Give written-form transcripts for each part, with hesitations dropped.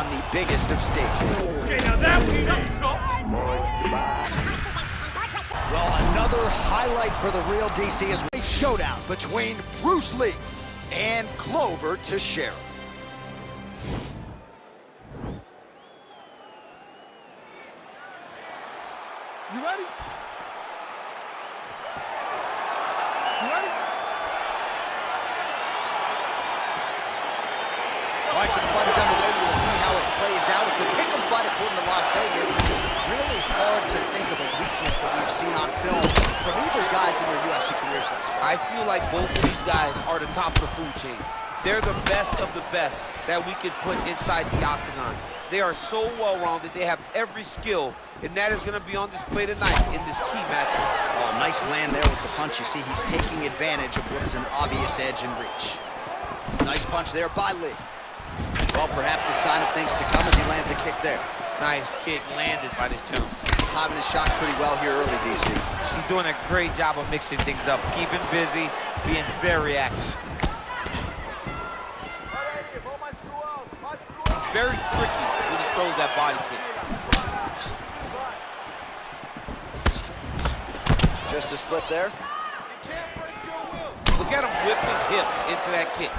on the biggest of stages. Okay, now that we don't stop. Well, another highlight for the real DC is a showdown between Bruce Lee and Glover Teixeira. You ready? You ready? All right, so the fight is underway. We'll see how it plays out. It's a pick-em fight according to Las Vegas. And really hard to think of a weakness that we've seen on film from either guys in their UFC careers thus far. I feel like both of these guys are the top of the food chain. They're the best of the best that we could put inside the Octagon. They are so well-rounded, they have every skill, and that is gonna be on display tonight in this key matchup. Oh, nice land there with the punch. You see, he's taking advantage of what is an obvious edge and reach. Nice punch there by Lee. Well, perhaps a sign of things to come as he lands a kick there. Nice kick landed by the two. Timing his shots pretty well here early, DC. He's doing a great job of mixing things up, keeping busy, being very active. Very tricky when he throws that body kick. Just a slip there. You can't break your will. Look at him whip his hip into that kick.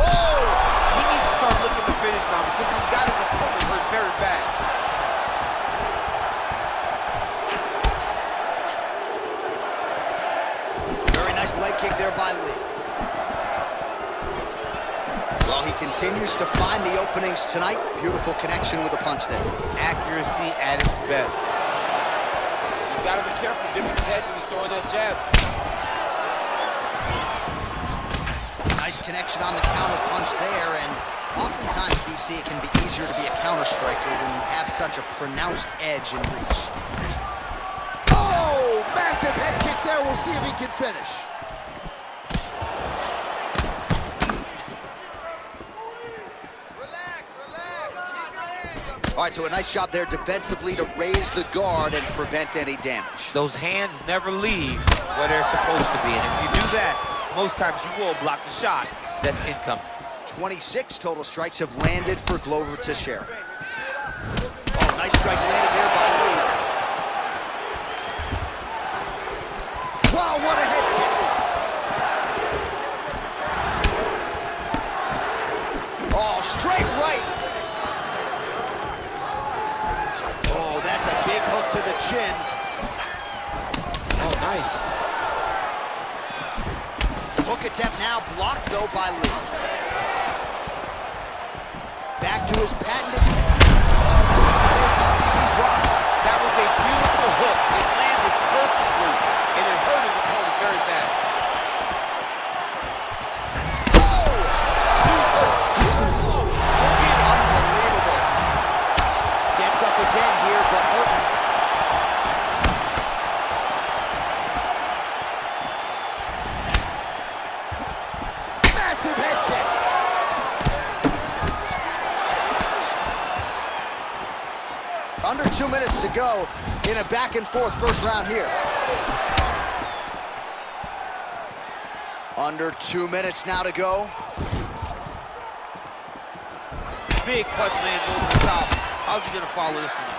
Oh! He needs to start looking to finish now because he's got his opponent hurt very bad. Very nice leg kick there by Lee. Well, he continues to find the openings tonight. Beautiful connection with a punch there. Accuracy at its best. He's got to be careful, dipping his head when he's throwing that jab. Nice connection on the counter punch there, and oftentimes, DC, it can be easier to be a counter striker when you have such a pronounced edge and reach. Oh, massive head kick there. We'll see if he can finish. All right, so a nice job there defensively to raise the guard and prevent any damage. Those hands never leave where they're supposed to be, and if you do that, most times you will block the shot that's incoming. 26 total strikes have landed for Glover Teixeira. Oh, nice strike landed there by Lee. Wow, what a head kick. Oh, straight right. Big hook to the chin. Oh, nice. Hook attempt now blocked, though, by Lee. Back to his patented. That was a beautiful hook. It landed perfectly, and it hurt his opponent very bad. Unbelievable. Gets up again here, but hurt. Under 2 minutes to go in a back-and-forth first round here. Under 2 minutes now to go. Big punch lands over the top. How's he gonna follow this one?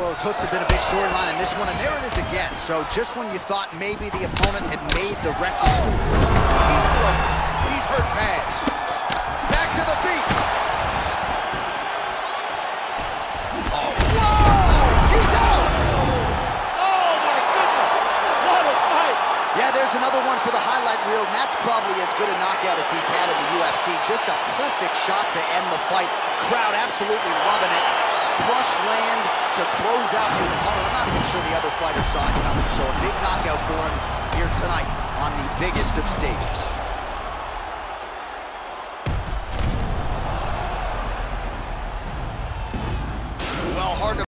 Well, his hooks have been a big storyline in this one, and there it is again. So just when you thought maybe the opponent had made the record. Oh, he's hurt pads. Back to the feet. Another one for the highlight reel, and that's probably as good a knockout as he's had in the UFC. Just a perfect shot to end the fight. Crowd absolutely loving it. Flush land to close out his opponent. I'm not even sure the other fighter saw it coming, so a big knockout for him here tonight on the biggest of stages.